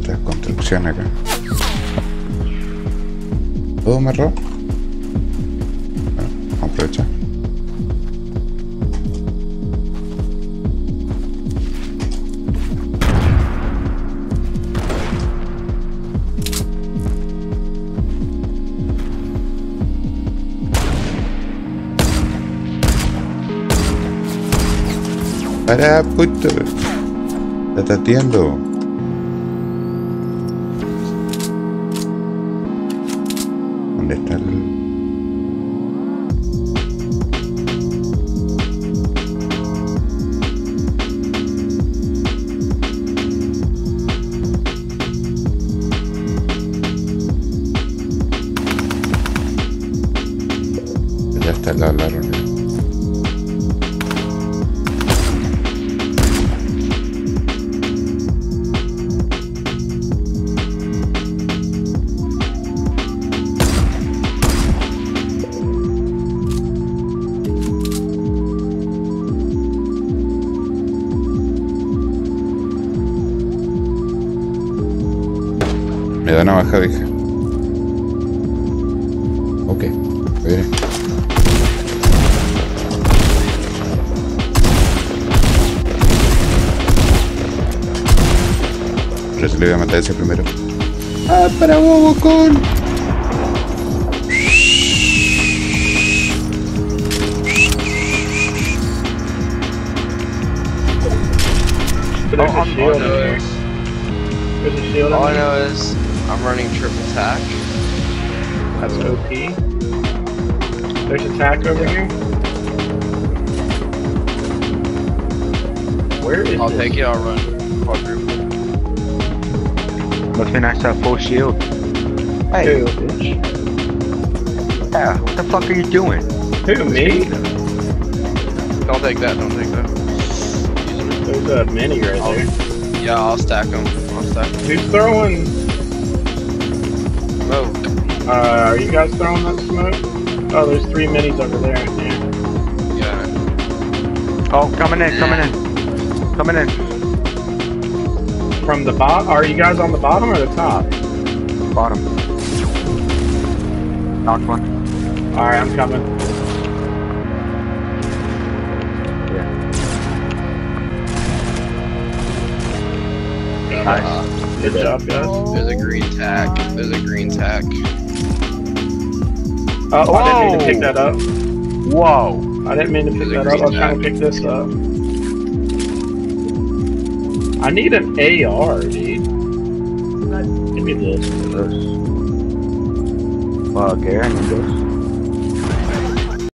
tantas construcciones acá. ¿Todo me robó? Bueno, vamos a aprovechar. Para puto, está tateando. ¿Dónde está el? Ya está al lado de la reunión. Me da navaja, dije. Ok, veré. Pero se le voy a matar a ese primero. ¡Ah, para bobo con! All I know is I'm running triple tack. That's OP. There's a tack over here. Where is I'll take it, I'll run. Quadruple. Nothing nice to have full shield. Hey. Who, bitch? Yeah, what the fuck are you doing? Who, me? Don't take that, don't take that. There's a mini right there. Yeah, I'll stack them. I'll stack them. Who's throwing? Are you guys throwing that smoke? Oh, there's three minis over there. Yeah. Oh, coming in. From the bottom? Are you guys on the bottom or the top? Bottom. Knocked one. Alright, I'm coming. Yeah. Nice. Good job, guys. There's a green tack. Oh, I didn't mean to pick that up. Whoa! I didn't mean to pick that up. I was trying to pick this up. I need an AR, dude. Give me this. Fuck, I need this.